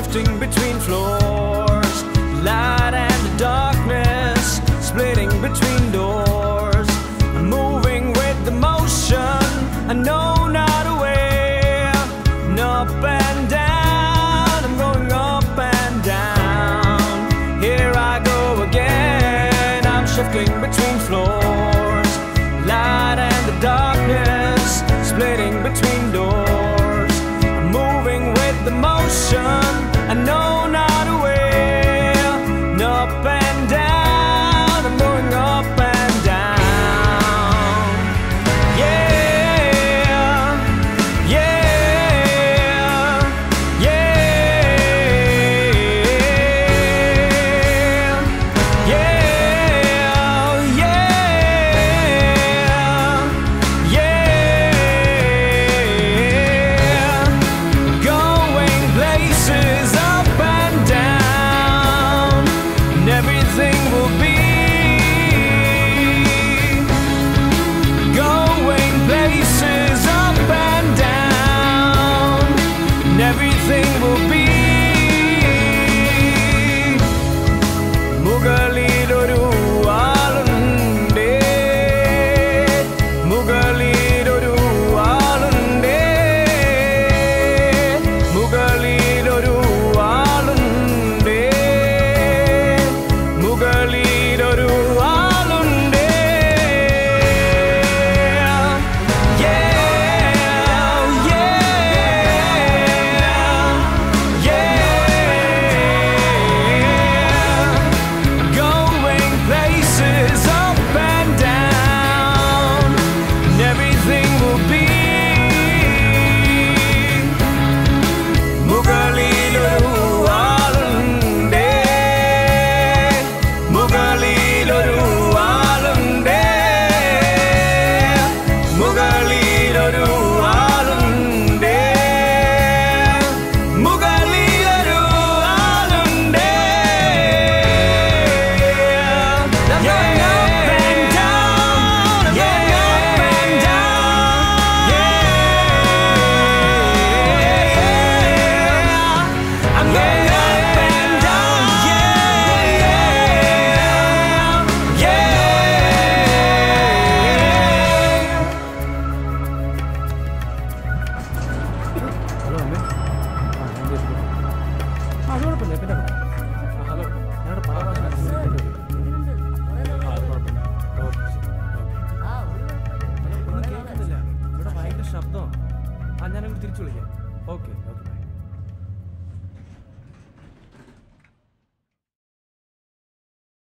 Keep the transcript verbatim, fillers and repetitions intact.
shifting between floors, light and the darkness, splitting between doors. I'm moving with the motion, I know not where. And up and down, I'm going up and down. Here I go again, I'm shifting between floors, light and the darkness, splitting between doors. The motion, I know not where. And up and down, I'm going up and down. Yeah, yeah, yeah, yeah. Everything will be Mugalidoru alunde, Mugalidoru alunde, Mugalidoru alunde, Mugalidoru alunde. ശബ്ദം ആ ഞാനങ്ങോട്ട് തിരിച്ചു വിളിക്കാം. Okay okay.